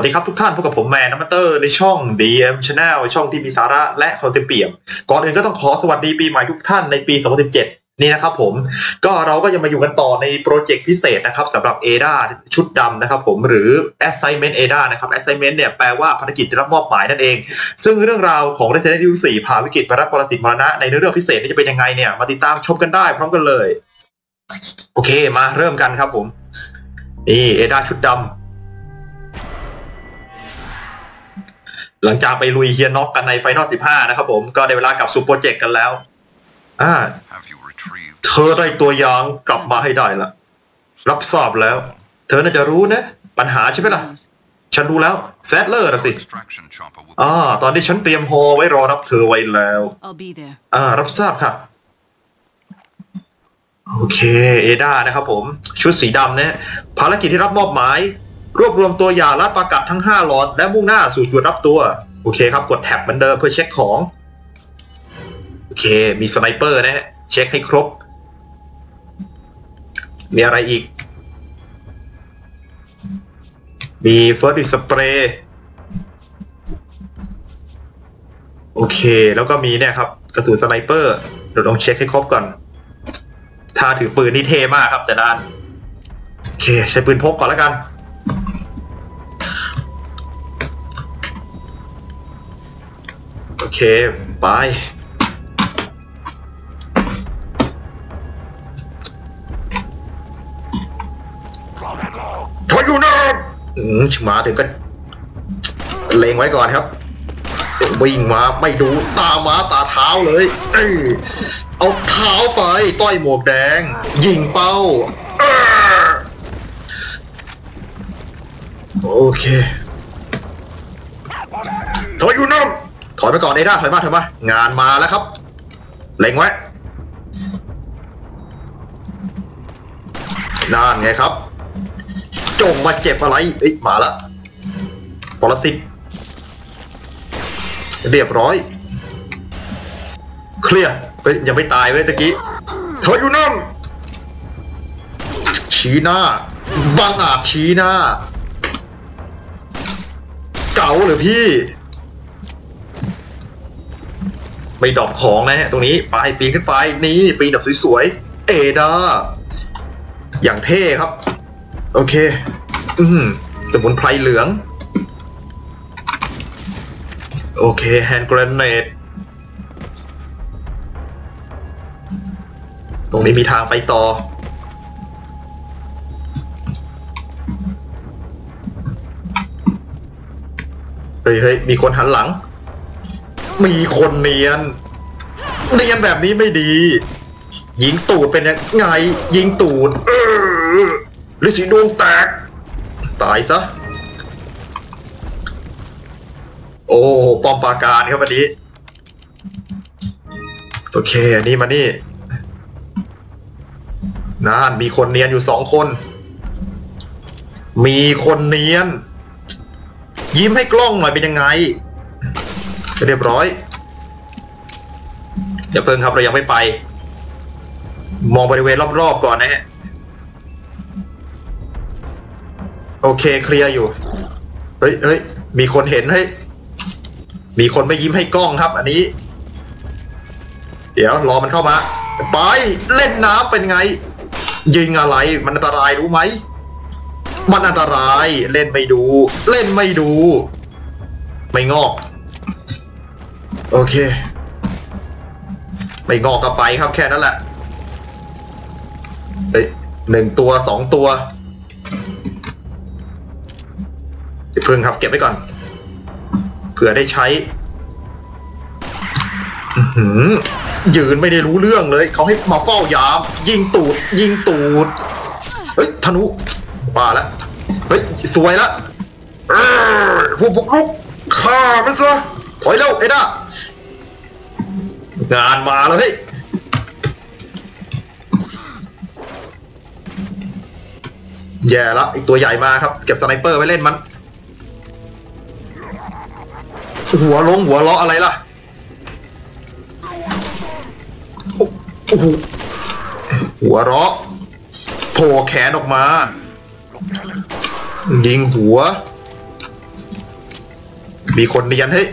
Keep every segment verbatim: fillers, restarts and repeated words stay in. วัสดีครับทุกท่านพบกับผมแมนนัมเตอร์ในช่อง ดี เอ็ม Channel ช่องที่มีสาระและความเต็มเปี่ยมก่อนอื่นก็ต้องขอสวัสดีปีใหม่ทุกท่านในปีสองพันสิบเจ็ดนี่นะครับผมก็เราก็ยังมาอยู่กันต่อในโปรเจกต์พิเศษนะครับสำหรับ เอ ดี เอ ชุดดำนะครับผมหรือ Assignment เอ ดี เอ นะครับ Assignment เนี่ยแปลว่าภารกิจรับมอบหมายนั่นเองซึ่งเรื่องราวของ Resident Evil สี่ ผ่าวิกฤตมารักปรสิตมรณะในเรื่องพิเศษนี้จะเป็นยังไงเนี่ยมาติดตามชมกันได้พร้อมกันเลยโอเคมาเริ่มกันครับผมนี่ เอ ดี เอ ชุดดำหลังจากไปลุยเฮียน็อกกันในไฟนอลสิบห้านะครับผมก็ได้เวลากลับสู่โปรเจกต์กันแล้วอ่าเธอได้ตัวยางกลับมาให้ได้ละรับทราบแล้วเธอน่าจะรู้นะปัญหาใช่ไหมล่ะฉันรู้แล้วแซดเลอร์นะสิอ่าตอนนี้ฉันเตรียมฮอไว้รอรับเธอไว้แล้วอ่ารับทราบค่ะโอเคเอดานะครับผมชุดสีดำเนี่ยภารกิจที่รับมอบหมายรวบรวมตัวอย่างและประกาศทั้งห้าหลอดและมุ่งหน้าสู่จุดรับตัวโอเคครับกดแท็บเหมือนเดิมเพื่อเช็คของโอเคมีสไนเปอร์นะฮะเช็คให้ครบมีอะไรอีกมีเฟิร์สดิสเปรย์โอเคแล้วก็มีเนี่ยครับกระสุนสไนเปอร์เดี๋ยวลองเช็คให้ครบก่อนถ้าถือปืนนี่เท่มากครับแต่ด้านโอเคใช้ปืนพกก่อนแล้วกันโอเคไปถอยอยู่นะอืมมาถึงก็เลงไว้ก่อนครับวิ่งมาไม่ดูตามาตาเท้าเลยเอ้ยเอาเท้าไปต้อยหมวกแดงยิงเป้าโอเคถอยอยู่นะถอยไปก่อนเอด้าถอยมาถอยมางานมาแล้วครับเล็งไว้นั่นไงครับจงมาเจ็บอะไรเอ้ยมาละปรสิตเรียบร้อยเคลียร์เอ้ยยังไม่ตายเว้ยตะกี้เธออยู่นั่นชี้หน้าบังอาจชี้หน้าเก๋าหรือพี่ไม่ดอกของนะฮะตรงนี้ไปปีนขึ้นไปนี่ปีนแบบสวยๆเอดาอย่างเท่ครับโอเคอืมสมุนไพรเหลืองโอเคแฮนด์กราเนตตรงนี้มีทางไปต่อเฮ้ยเฮ้ยมีคนหันหลังมีคนเนียนเนียนแบบนี้ไม่ดียิงตูดเป็นยังไงยิงตูดเออฤๅษีดวงแตกตายซะโอ้ปอมปราการครับวันนี้โอเคอันนี้มานี่นั่นมีคนเนียนอยู่สองคนมีคนเนียนยิ้มให้กล้องหน่อยเป็นยังไงเรียบร้อยเดี๋ยวเพิ่งครับเรายังไม่ไปมองบริเวณรอบๆก่อนนะฮะโอเคเคลียร์อยู่เฮ้ยเฮ้ยมีคนเห็นให้มีคนไม่ยิ้มให้กล้องครับอันนี้เดี๋ยวรอมันเข้ามาไปเล่นน้ำเป็นไงยิงอะไรมันอันตรายรู้ไหมมันอันตรายเล่นไม่ดูเล่นไม่ดูไม่งอกโอเคไปงอกกลับไปครับแค่นั้นแหละเอ้ยหนึ่งตัวสองตัวเดี๋ยวพึ่งครับเก็บไว้ก่อนเผื่อได้ใช้ยืนไม่ได้รู้เรื่องเลยเขาให้มาเฝ้ายามยิงตูดยิงตูดเฮ้ยธนูป่าละเฮ้ยสวยละพวกพวกลุกฆ่ามันซะถอยเร็วเอด้างานมาแล้วเฮ้ยแย่ละอีกตัวใหญ่มาครับเก็บสไนเปอร์ไว้เล่นมันหัวลงหัวล้ออะไรล่ะโอ้โหหัวล้อโผล่แขนออกมายิงหัว มีคนเรียนเฮ้ย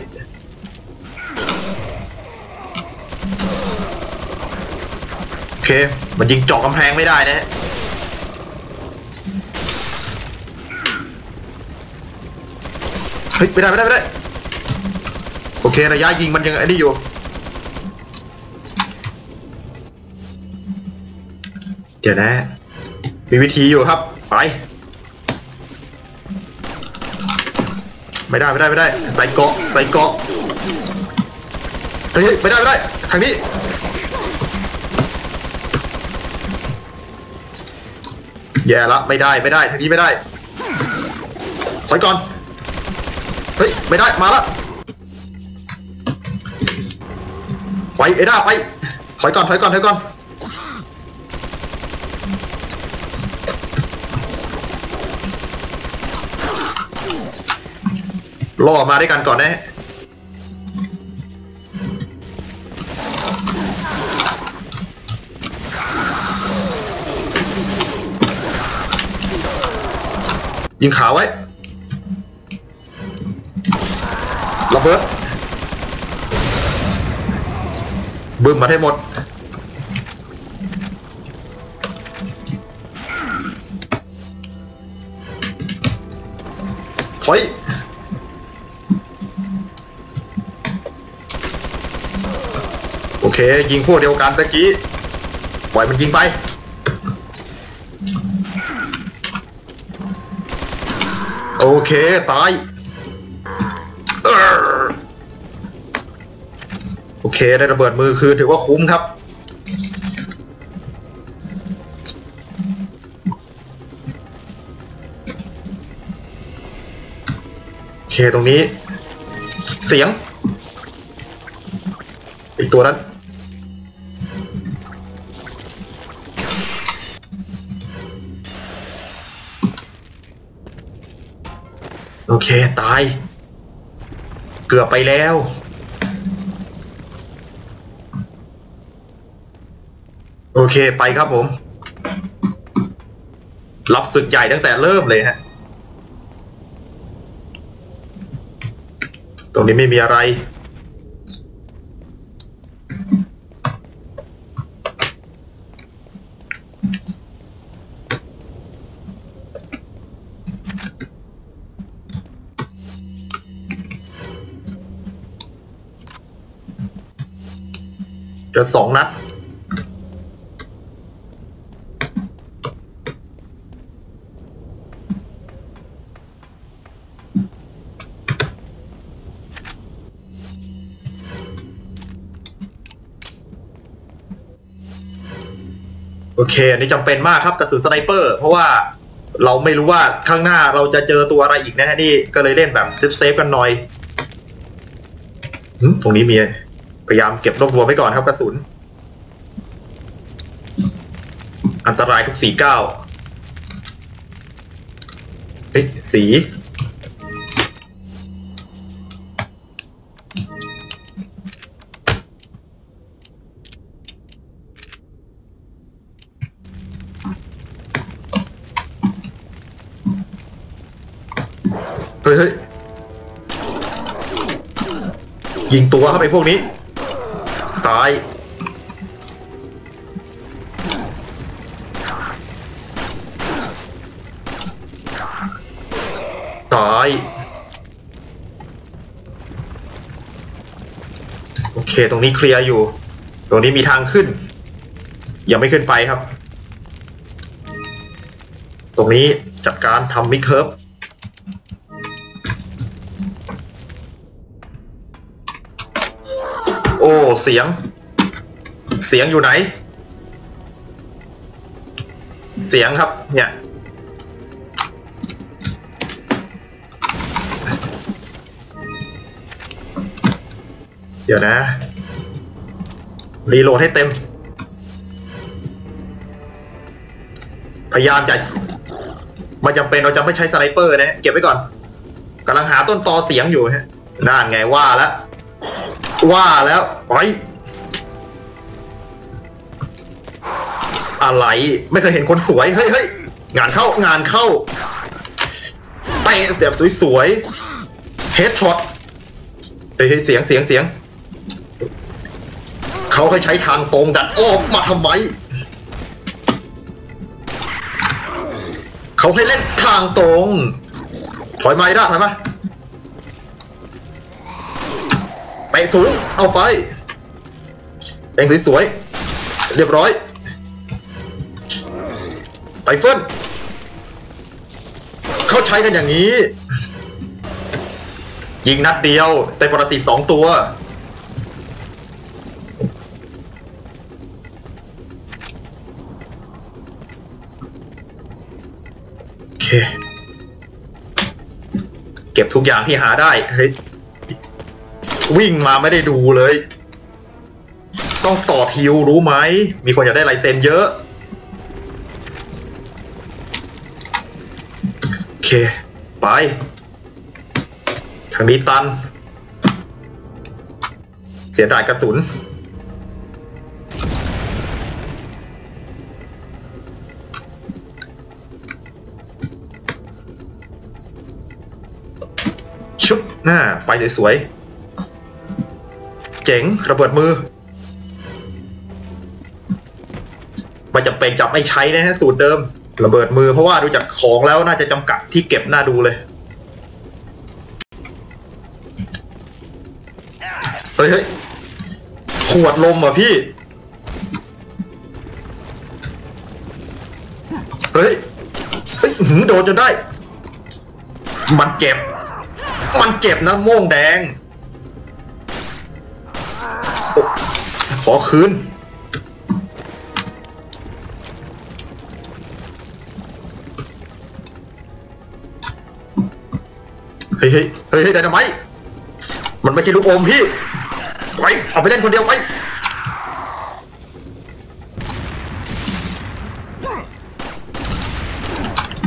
โอเคมันยิงเจาะกำแพงไม่ได้นะเฮ้ยไม่ได้ไม่ได้ไม่ได้โอเคระยะยิงมันยังไอ้นี่อยู่เดี๋ยวนะมีวิธีอยู่ครับไปไม่ได้ไม่ได้ไม่ได้ใส่เกาะใส่เกาะเฮ้ยไม่ได้ไม่ได้ทางนี้แย่ละไม่ได้ไม่ได้ทางนี้ไม่ได้ใส่ก่อนเฮ้ยไม่ได้มาละไปเอด้าไปถอยก่อนถอยก่อนถอยก่อนล่อมาด้วยกันก่อนนะยิงขาไว้ระเบิดบึ้มมาให้หมดถอยโอเคยิงพวกเดียวกันตะกี้ปล่อยมันยิงไปโอเคตายโอเคได้ระเบิดมือคือถือว่าคุ้มครับโอเคตรงนี้เสียงอีกตัวนั้นโอเคตายเกือบไปแล้วโอเคไปครับผมรับศึกใหญ่ตั้งแต่เริ่มเลยฮะตรงนี้ไม่มีอะไรเดี๋ยวสองนัดโอเคอันนี้จำเป็นมากครับกระสุนสไนเปอร์เพราะว่าเราไม่รู้ว่าข้างหน้าเราจะเจอตัวอะไรอีกนะฮะนี่ก็เลยเล่นแบบเซฟๆกันหน่อยตรงนี้มีพยายามเก็บรวบรวมไว้ก่อนครับกระสุนอันตรายทุกสี่เก้าเอ๊ะสีเฮ้ยเฮ้ยยิงตัวเข้าไปพวกนี้ตายตายโอเคตรงนี้เคลียร์อยู่ตรงนี้มีทางขึ้นยังไม่ขึ้นไปครับตรงนี้จัดการทำมิดเคิร์ฟโอ้เสียงเสียงอยู่ไหนเสียงครับเนี่ยเดี๋ยวนะรีโหลดให้เต็มพยายามจะมันจำเป็นเราจะไม่ใช้สไนเปอร์นะเก็บไว้ก่อนกำลังหาต้นตอเสียงอยู่ฮะน่าไงว่าแล้วว่าแล้วไอ้อะไรไม่เคยเห็นคนสวยเฮ้ยเฮ้ยงานเข้างานเข้าเตะแบบสวยๆเฮดช็อต เฮ้ยเสียงเสียงเสียงเขาให้ใช้ทางตรงดันออกมาทำไมเขาให้เล่นทางตรงถอยมาได้ถอยมาไปสูงเอาไปเองสวยๆเรียบร้อยไปเฟินเขาใช้กันอย่างนี้ยิงนัดเดียวแต่ปรสิตสองตัวโอเคเก็บทุกอย่างที่หาได้เฮ้ยวิ่งมาไม่ได้ดูเลยต้องต่อคิวรู้ไหมมีคนอยากได้ลายเซ็นเยอะโอเคไปทางนี้ตันเสียดายกระสุนชุบหน้าไปสวยๆเจ๋งระเบิดมือมันจะเป็นจับไม่ใช้นะฮะสูตรเดิมระเบิดมือเพราะว่าดูจากของแล้วน่าจะจำกัดที่เก็บน่าดูเลยเฮ้ยขวดลมเหรอพี่เฮ้ยเฮ้ยหืมโดนจนได้มันเจ็บมันเจ็บนะม่วงแดงขอคืนเฮ้ยเฮ้ยเฮ้ยได้ทำไมมันไม่ใช่ลูกอมพี่ไปเอาไปเล่นคนเดียวไป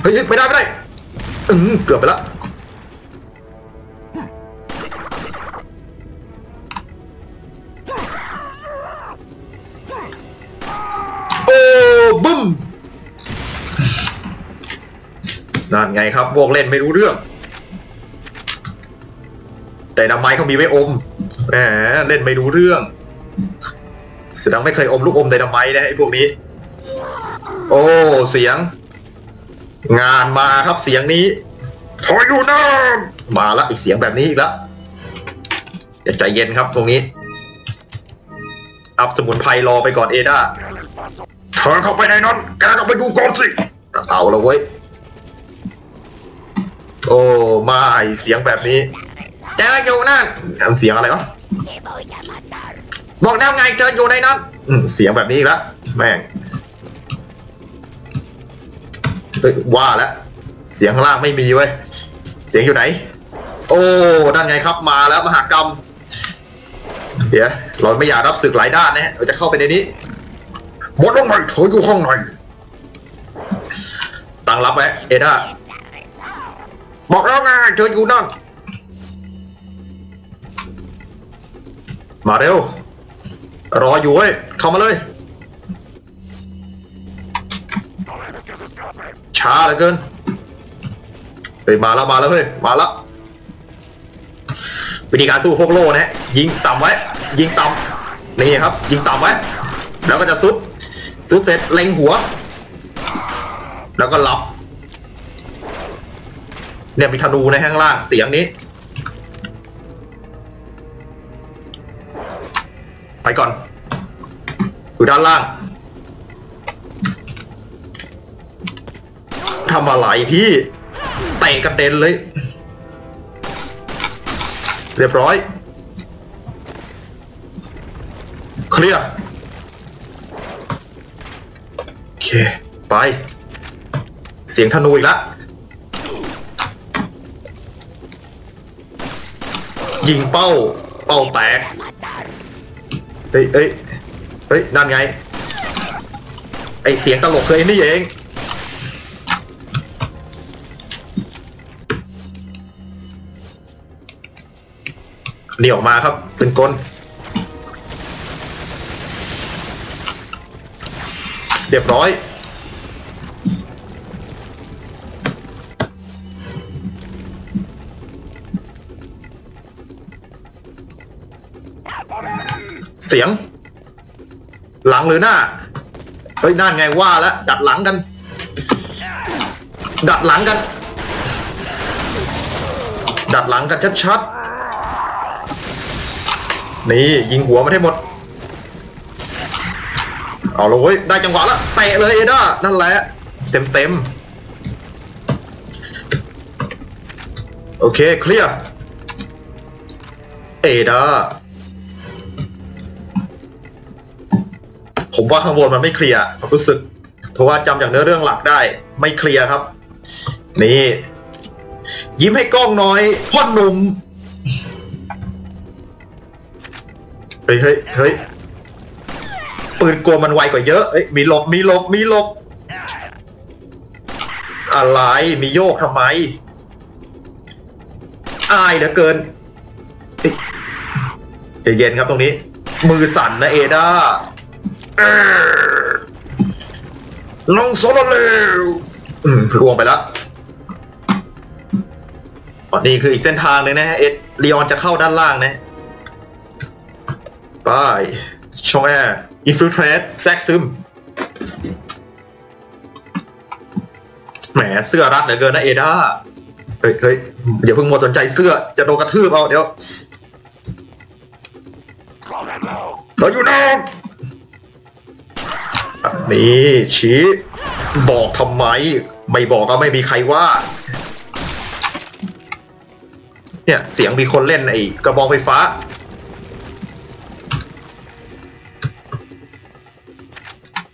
เฮ้ยไม่ได้ไม่ได้อืมเกือบไปละโอ้บึ้มนั่นไงครับพวกเล่นไม่รู้เรื่องแต่น้ำไม้เขามีไว้อมแหมเล่นไม่รู้เรื่องแสดงไม่เคยอมลูกอมแต่น้ำไม้นะไอ้พวกนี้โอ้เสียงงานมาครับเสียงนี้ถอยอยู่นะมาละอีกเสียงแบบนี้อีกละอย่าใจเย็นครับตรงนี้อัพสมุนไพรรอไปก่อนเอด้าเธอเข้าไปในนั้นแกก็ไปดูก่อนสิเอาละเว้ยโอ้ไม่เสียงแบบนี้เจออยู่นั่นเสียงอะไรวะบอกแล้วไงเจออยู่ในนั้นเสียงแบบนี้อีกแล้วแม่งว่าแล้วเสียงข้างล่างไม่มีเว้ยเสียงอยู่ไหนโอ้นั่นไงครับมาแล้วมหากรรมเดี๋ยวเราไม่อยากรับศึกหลายด้านนะเราจะเข้าไปในนี้หมดลงไปถอยอยู่ห้องหน่อยตั้งรับไว้เอด้าบอกแล้วไงเจออยู่นั่นมาเร็วรออยู่เว้ยเข้ามาเลยช้าเหลือเกินเฮ้ยมาแล้วมาแล้วเฮ้ยมาแล้ววิธีการสู้พวกโล่นะยิงต่ำไว้ยิงต่ำนี่ครับยิงต่ำไว้แล้วก็จะซุดซุดเสร็จเล็งหัวแล้วก็หลับเนี่ยมีธนูในข้างล่างเสียงนี้ไปก่อนอยู่ด้านล่างทำอะไรพี่เตะกระเด็นเลยเรียบร้อยเคลียร์โอเคไปเสียงธนูอีกละยิงเป้าเป้าแตกเอ้ยเอ้ยเอ้ยนั่นไงไอเสียงตลกเคยนี่เองเดี่ยวมาครับเป็นกลเรียบร้อย เสียงหลังหรือหน้าเฮ้ยนั่นไงว่าแล้วดัดหลังกันดัดหลังกันดัดหลังกันชัดๆนี่ยิงหัวมาให้หมดเอาละเว้ยได้จังหวะแล้วเตะเลยเอด้านั่นแหละเต็มเต็มโอเคเคลียร์เอด้าผมว่าข้างบนมันไม่เคลียร์ผมรู้สึกเพราะว่าจำจากเนื้อเรื่องหลักได้ไม่เคลียร์ครับนี่ยิ้มให้กล้องน้อยพ่อหนุ่มเฮ้ยเฮ้ยเฮ้ยปืนกลัวมันไวกว่าเยอะเอ้ยมีหลบมีหลบมีหลบอะไรมีโยกทำไมอายเหลือเกินเดี๋ยวเย็นครับตรงนี้มือสั่นนะเอด้าลงโซลเร็วล่วงไปแล้วนี่คืออีกเส้นทางหนึ่งนะฮะเอ็ดลีออนจะเข้าด้านล่างนะไปช่องแอร์อินฟิลเทรตแซกซึมแหมเสื้อรัดเหลือเกินนะเอด้าเฮ้ยเฮ้ยอย่าเพิ่งมัวสนใจเสื้อจะโดนกระทืบเอาเดี๋ยวเราอยู่น้องนี่ชี้บอกทำไมไม่บอกก็ไม่มีใครว่าเนี่ยเสียงมีคนเล่นไอ้กระบองไฟฟ้า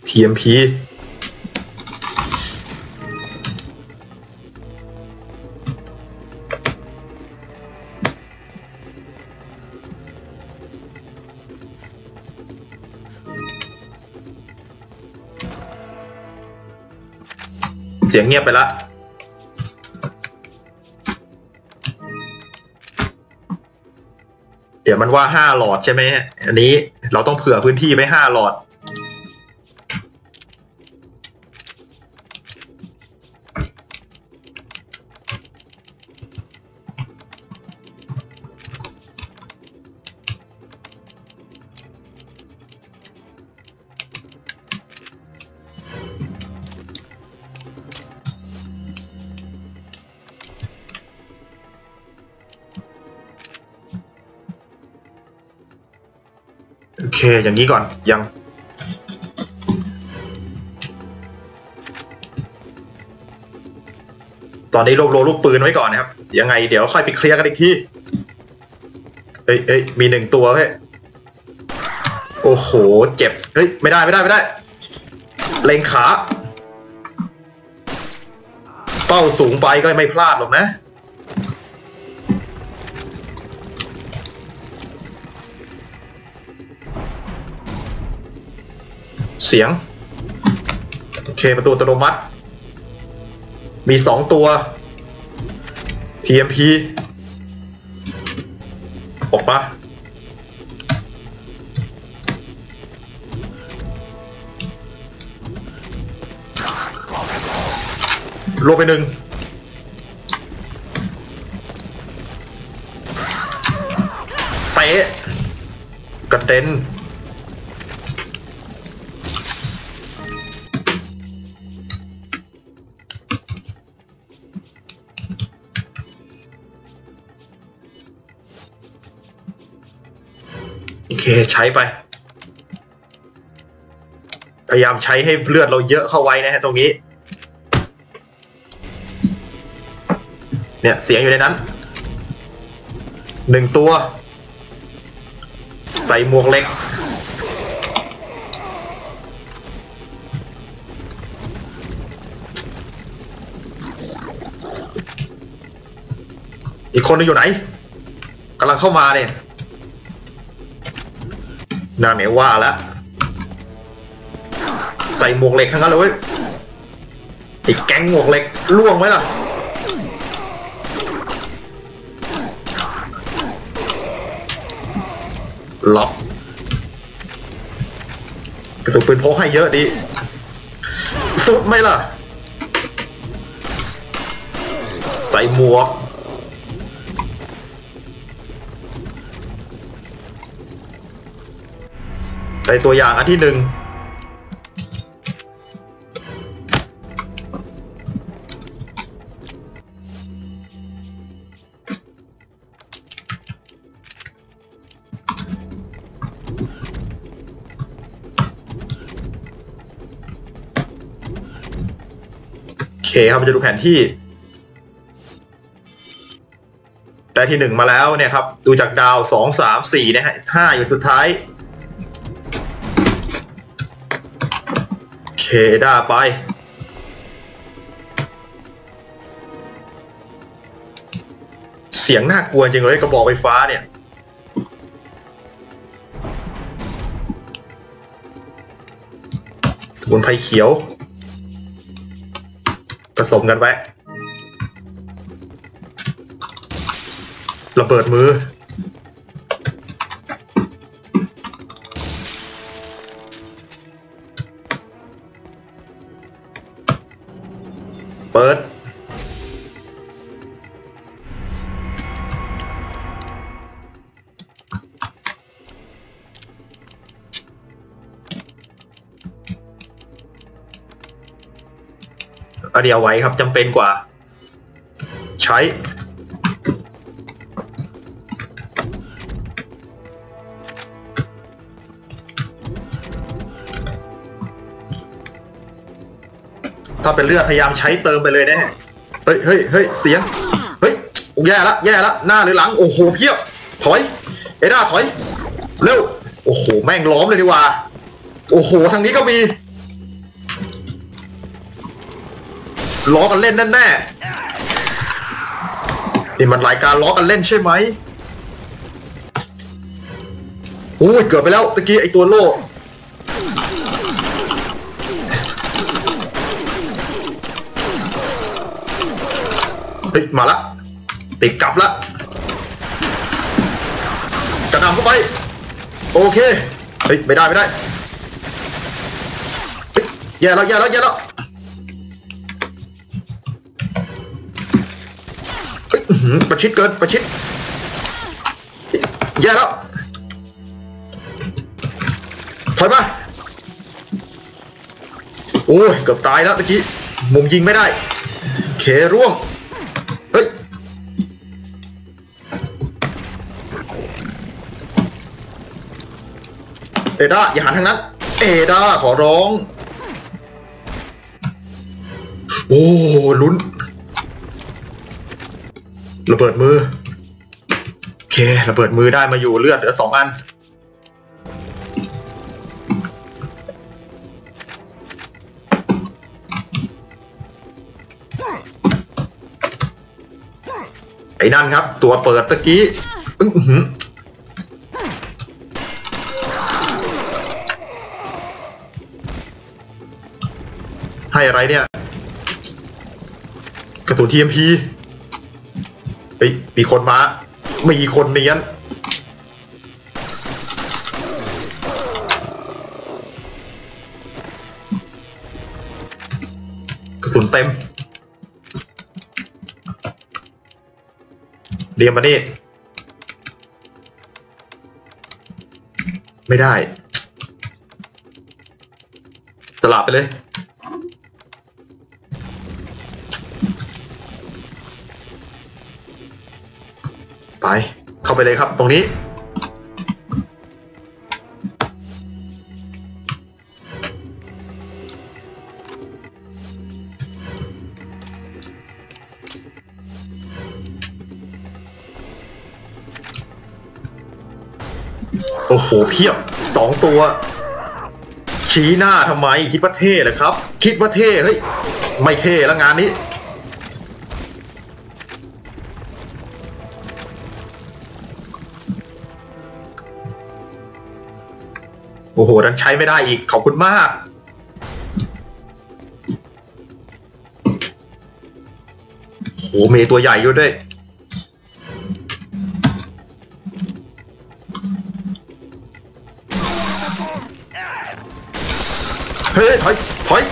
ทีเอ็มพีเสียงเงียบไปละเดี๋ยวมันว่าห้าหลอดใช่ไหมอันนี้เราต้องเผื่อพื้นที่ไว้ห้าหลอดโอเคอย่างนี้ก่อนยังตอนนี้รวบรวมลูกปืนไว้ก่อนนะครับยังไงเดี๋ยวค่อยไปเคลียร์กันอีกทีเอ้ยเอ้ยมีหนึ่งตัวเฮ้ยโอ้โหเจ็บเฮ้ยไม่ได้ไม่ได้ไม่ได้เล็งขาเป้าสูงไปก็ไม่พลาดหรอกนะเสียงโอเคประตูอัตโนมัติมีสองตัว ที เอ็ม พี ออกมาลงไปหนึ่งเตะกระเด็นใช้ไปพยายามใช้ให้เลือดเราเยอะเข้าไว้นะฮะตรงนี้เนี่ยเสียงอยู่ในนั้นหนึ่งตัวใส่หมวกเล็กอีกคนนึงอยู่ไหนกำลังเข้ามาเนี่ยน่าเหนียวว่าแล้วใส่หมวกเหล็กทั้งนั้นเลยไอ้แก๊งหมวกเหล็กล่วงไหมล่ะล็อกกระสุนปืนพกให้เยอะดีสุดไหมล่ะใส่หมวก ในตัวอย่างอันที่หนึ่งโอเคครับจะดูแผนที่ได้ที่หนึ่งมาแล้วเนี่ยครับดูจากดาวสองสามสี่นะฮะห้าอยู่สุดท้ายโอเคได้ไปเสียงน่ากลัวจริงเลยกระบอกไฟฟ้าเนี่ยสมุนไพรเขียวผสมกันไว้ระเบิดมือเปิดเดี๋ยวไว้ครับจำเป็นกว่าใช้ถ้าเป็นเลือดพยายามใช้เติมไปเลยแน่เฮ้ยเฮ้ยเฮ้ยเสียงเฮ้ยแย่ละแย่ละหน้าหรือหลังโอ้โหเพียบถอยเอด้าถอยเร็วโอ้โหแม่งล้อมเลยดีกว่าโอ้โหทางนี้ก็มีล้อกันเล่นแน่ๆนี่มันรายการล้อกันเล่นใช่ไหมโอ้ยเกือบไปแล้วตะกี้ไอตัวโล่เฮ้ยมาละติดกลับละกระนำเข้าไปโอเคเฮ้ยไม่ได้ไม่ได้เฮ้ยแย่แล้วแย่แล้วแย่แล้วประชิดเกินประชิดแย่แล้วถอยมาโอ้ยเกือบตายแล้วเมื่อกี้มุมยิงไม่ได้เขร่วงเฮ้ยเอด้าอย่าหันทางนั้นเอด้าขอร้องโอ้ลุ้นระเบิดมือโอเคระเบิดมือได้มาอยู่เลือดเหลือสองอันไอ้นั่นครับตัวเปิดตะกี้อื้อหือให้อะไรเนี่ยกระสุน ที เอ็ม พีเฮ้ยมีคนมาไม่มีคนเนียนกระสุนเต็มเรียมมานี่ไม่ได้สลับไปเลยเข้าไปเลยครับตรงนี้โอ้โหเพียบสองตัวชี้หน้าทำไมคิดว่าเท่เหรอครับคิดว่าเท่เฮ้ยไม่เท่แล้วงานนี้โอ้โหดันใช้ไม่ได้อีกขอบคุณมากโอ้โหเมย์ตัวใหญ่อยู่ด้วยเฮ้ยถอยถอย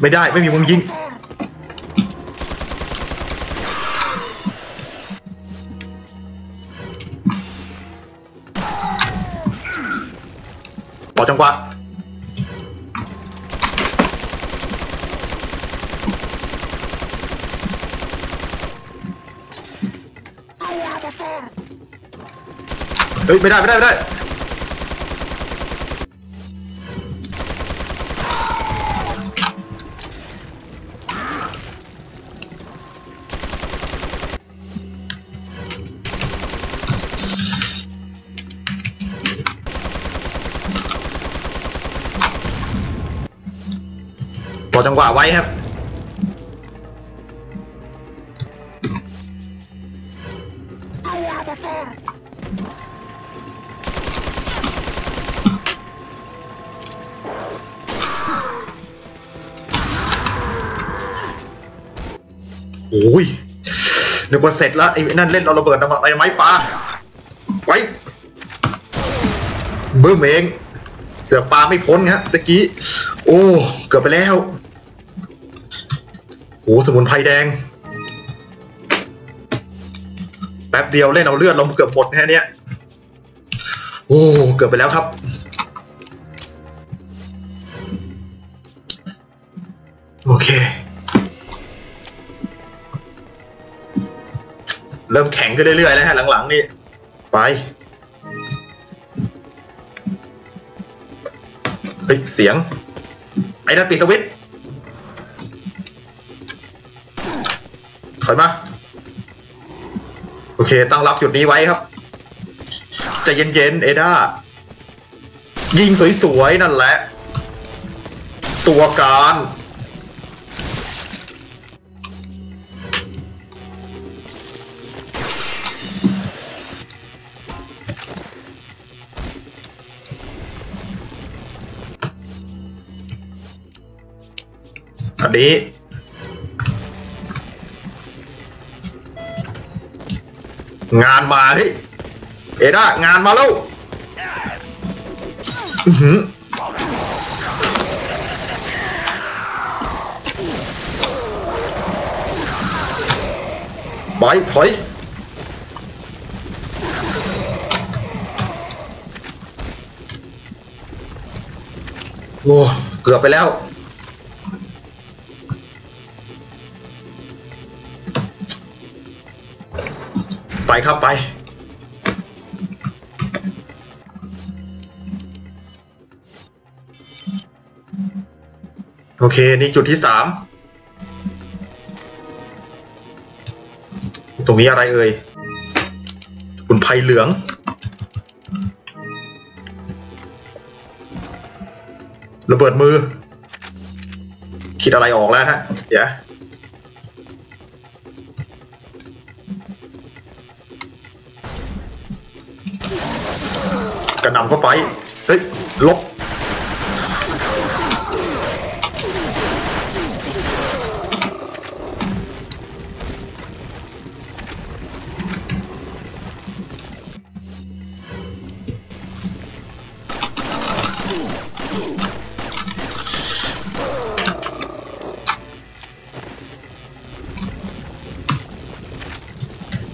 ไม่ได้ไม่มีมุมยิง ต่อจังหวะเฮ้ยไม่ได้ไม่ได้ไม่ได้ต่อจังหวะไว้ครับโอ้ยนึกว่าเสร็จแล้วไอ้นั่นเล่นเอาระเบิดอะไรไม้ปลาไว้เบิ่มเองเสือปลาไม่พ้นฮะตะกี้โอ้เกือบไปแล้วโอ้สมุนไพรแดงแป๊บเดียวเล่นเอาเลือดเราเกือบหมดแค่นี้โอ้เกือบไปแล้วครับโอเคเริ่มแข็งขึ้นเรื่อยๆแล้วฮะหลังๆนี่ไปเฮ้ยเสียงไอ้นั่นปิดสวิตช์ถอยมาโอเคตั้งรับจุดนี้ไว้ครับใจเย็นๆเอด้ายิงสวยๆนั่นแหละตัวการอันนี้งานมาเฮ้ยเอด้างานมาแล้วอือหือไปถอยโอ้เกือบไปแล้วไปครับไปโอเคนี่จุดที่สามตรงนี้อะไรเอ่ยคุณไผ่เหลืองระเบิดมือคิดอะไรออกแล้วฮะเดี๋ยวกระหน่ำเข้าไปเฮ้ยลบ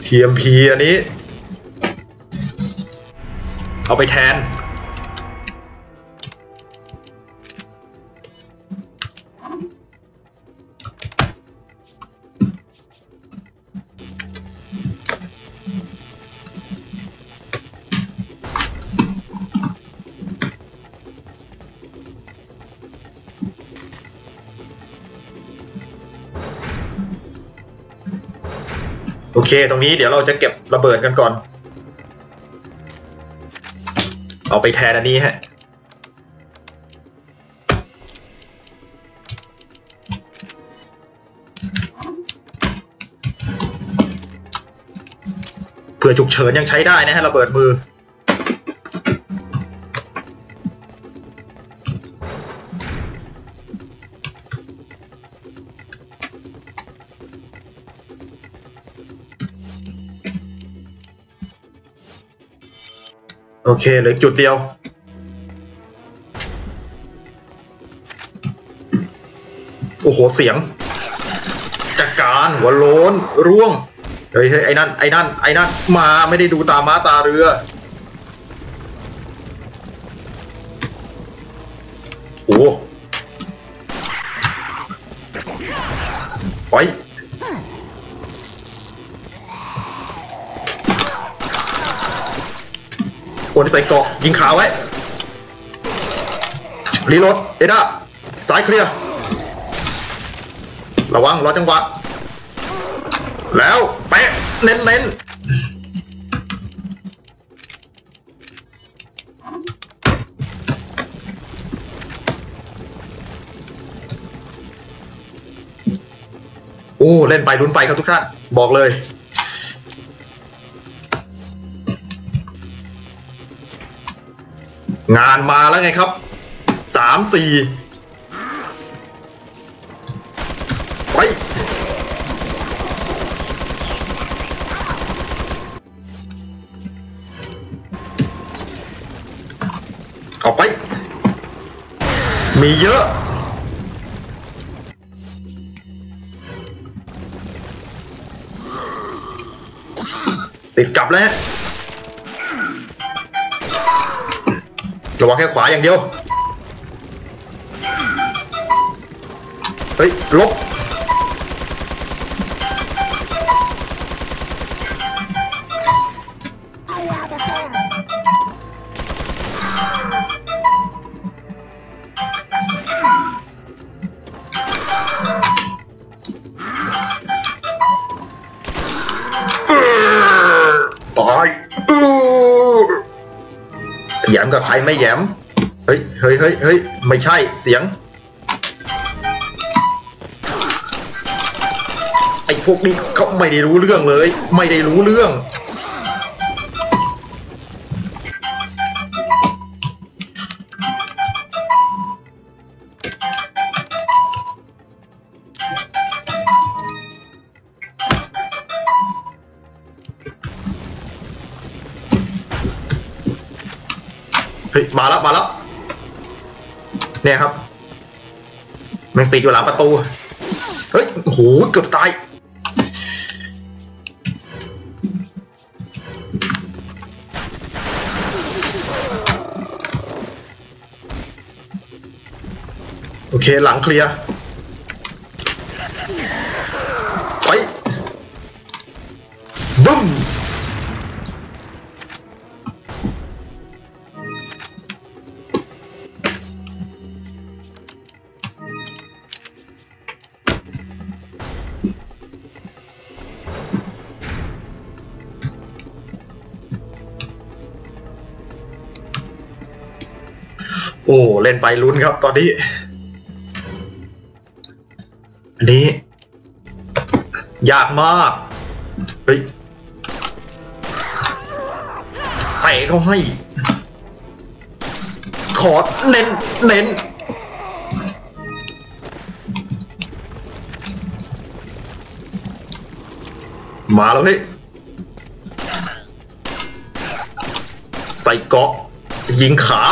เทียมพีอันนี้เอาไปแทนโอเคตรงนี้เดี๋ยวเราจะเก็บระเบิดกันก่อนเอาไปแทนอันนี้ฮะเผื่อฉุกเฉินยังใช้ได้นะฮะระเบิดมือโอเคเหลือจุดเดียวโอ้โหเสียงจัดการหัวโล้นร่วงเฮ้ยไอ้นั่นไอ้นั่นไอ้นั่นมาไม่ได้ดูตาม้าตาเรือ โอ้ไปโอนที่ใส่เกาะยิงขาไว้รีโหลดเอด้าสายเคลียร์ระวังรอจังหวะแล้วเป๊ะเน้นเน้นโอ้เล่นไปลุ้นไปครับทุกท่านบอกเลยงานมาแล้วไงครับสามสี่ไปเอาไปมีเยอะติดกลับแล้วระวังแค่ขวาอย่างเดียวเฮ้ยลบแยมกับใครไม่แยมเฮ้ยเฮ้ยเฮ้ยเฮ้ยไม่ใช่เสียงไอ้พวกนี้เขาไม่ได้รู้เรื่องเลยไม่ได้รู้เรื่องมาแล้วมาแล้วเนี่ยครับมันติดอยู่หลังประตูเฮ้ยโหเกือบตายโอเคหลังเคลียร์ไปบึ้มโอ้เล่นไปลุ้นครับตอนนี้อันนี้ยากมากเฮ้ยเตะเขาให้ขอเน้นเน้นมาแล้วเฮ้ยใส่เกาะยิงขา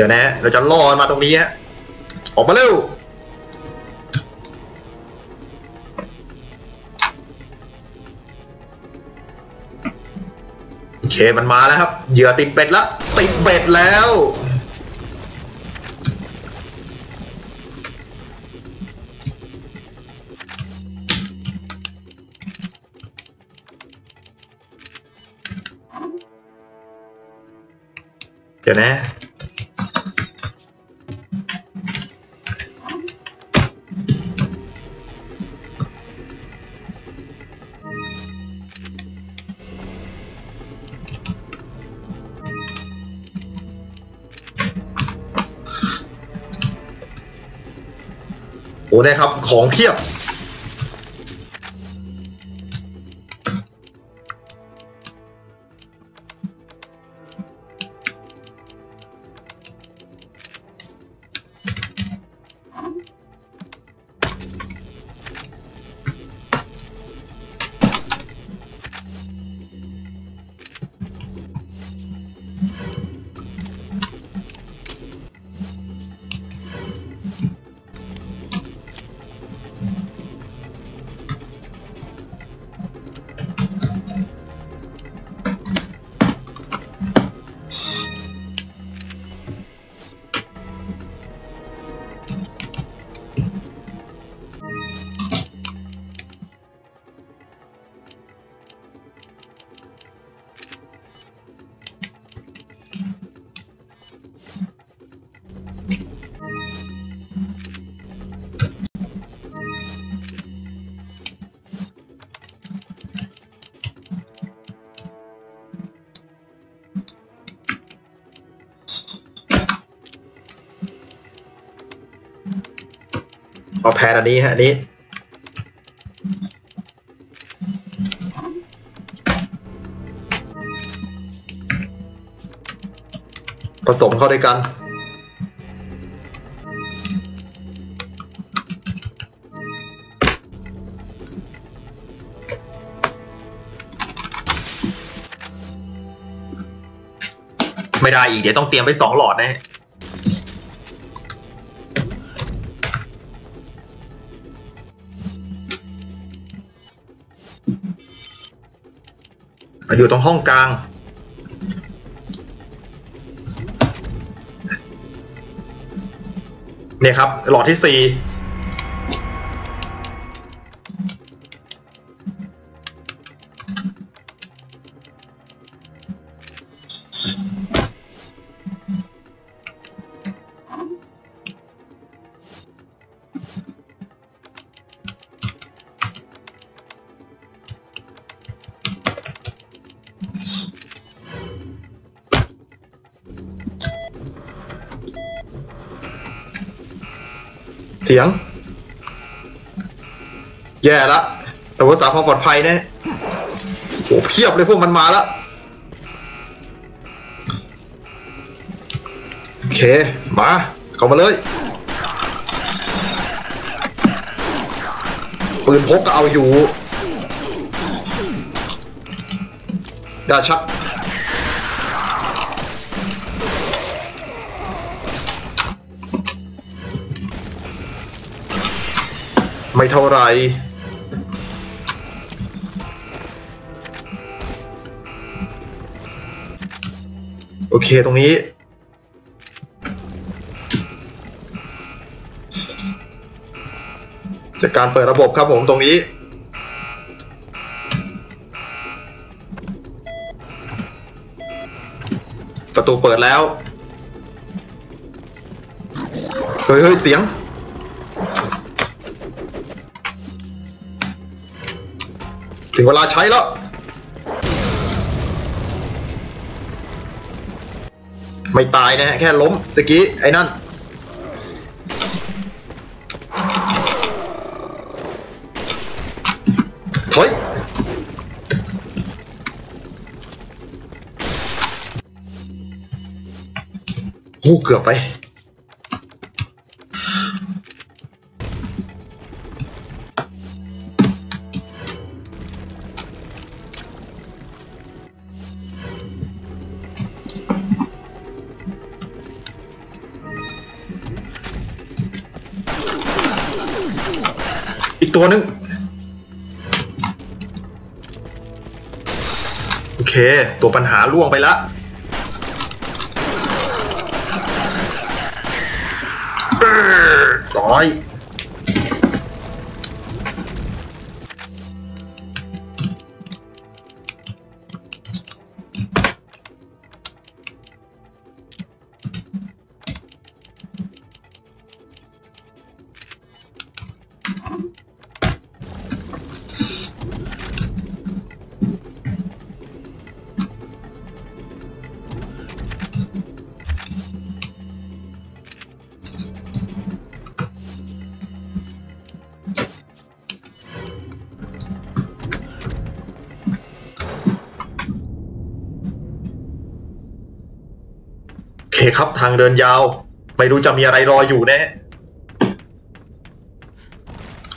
เดี๋ยวนะเราจะล่อมาตรงนี้ฮะออกมาเร็วโอเคมันมาแล้วครับเหยื่อติดเบ็ดละติดเบ็ดแล้วเดี๋ยวนะโอ้ได้ครับของเพียบ เอาแพนอันนี้ฮะอันนี้ผสมเข้าด้วยกันไม่ได้อีกเดี๋ยวต้องเตรียมไปสองหลอดแน่อยู่ตรงห้องกลางเนี่ยครับหลอดที่สี่เสียงแย่ละแต่ว่าสาพอปลอดภัยเนี่ยโอ้เพียบเลยพวกมันมาละโอเคมาเข้ามาเลยปืนพกก็เอาอยู่ดาชักไม่เท่าไรโอเคตรงนี้จากการเปิดระบบครับผมตรงนี้ประตูเปิดแล้วเฮ้ยเฮ้ยเสียงถึงเวลาใช้แล้วไม่ตายนะฮะแค่ล้มตะกี้ไอ้นั่นถอยหูเกือบไปอีกตัวนึงโอเคตัวปัญหาล่วงไปละต่อยโอเคครับทางเดินยาวไม่รู้จะมีอะไรรออยู่แน่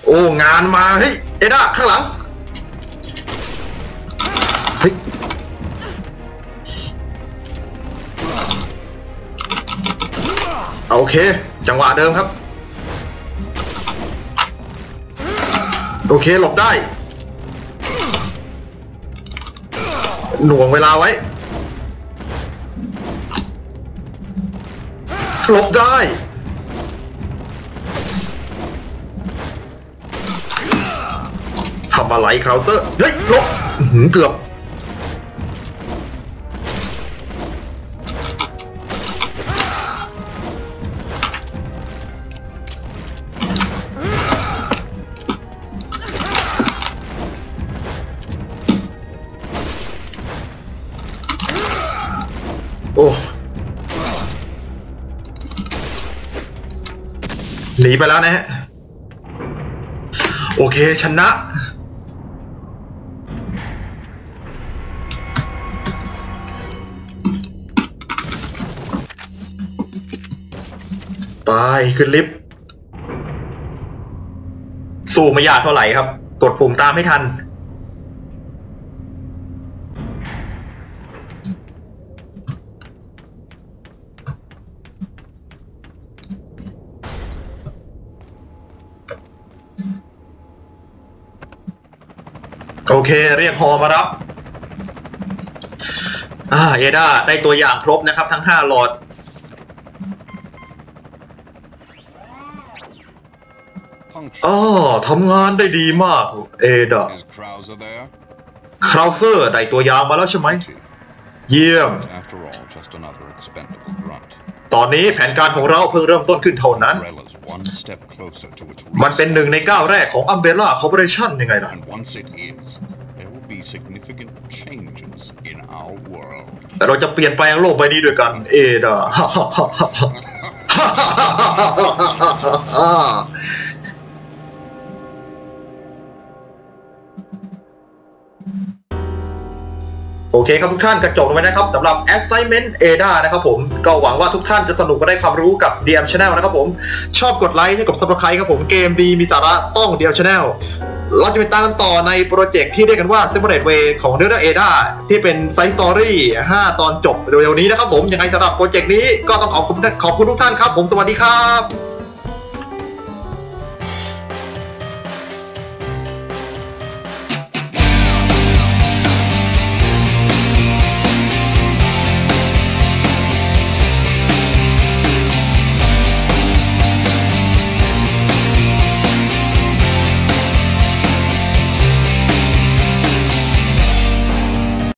โอ้งานมาเฮ้ยเอด้าข้างหลังเฮ้ยโอเคจังหวะเดิมครับโอเคหลบได้หน่วงเวลาไว้หลบได้ทำอะไรคราวเซอร์เฮ้ยหลบเกือบโอ้หนีไปแล้วนะฮะ โอเคชนะตายขึ้นลิฟต์สู้ไม่ยากเท่าไหร่ครับกดปุ่มตามให้ทันโอเคเรียกฮอมารับอ่าเอด้าได้ตัวอย่างครบนะครับทั้งห้าหลอดอ๋อทำงานได้ดีมากเอด้าคราวเซอร์ได้ตัวอย่างมาแล้วใช่ไหมเยี่ยมตอนนี้แผนการของเราเพิ่งเริ่มต้นขึ้นเท่านั้นมันเป็นหนึ่งในก้าวแรกของ Umbrella Corporation ยังไงล่ะแต่เราจะเปลี่ยนแปลงโลกใบนี้ด้วยกันเอดาโอเคครับทุกท่านกระจบลงไปนะครับสำหรับ Assignment เอ ดี เอ นะครับผมก็หวังว่าทุกท่านจะสนุกและได้ความรู้กับ ดี เอ็ม Channel นะครับผมชอบกดไลค์ให้กับ Subscribe ครับผมเกมดีมีสาระต้อง ดี เอ็ม Channel เราจะไปตามกันต่อในโปรเจกต์ที่เรียกกันว่า Separate Way ของเรื่อง เอ ดี เอ ที่เป็น Side Story ห้าตอนจบเร็วๆนี้นะครับผมยังไงสำหรับโปรเจกต์นี้ก็ต้องขอบคุณขอบคุณทุกท่านครับผมสวัสดีครับ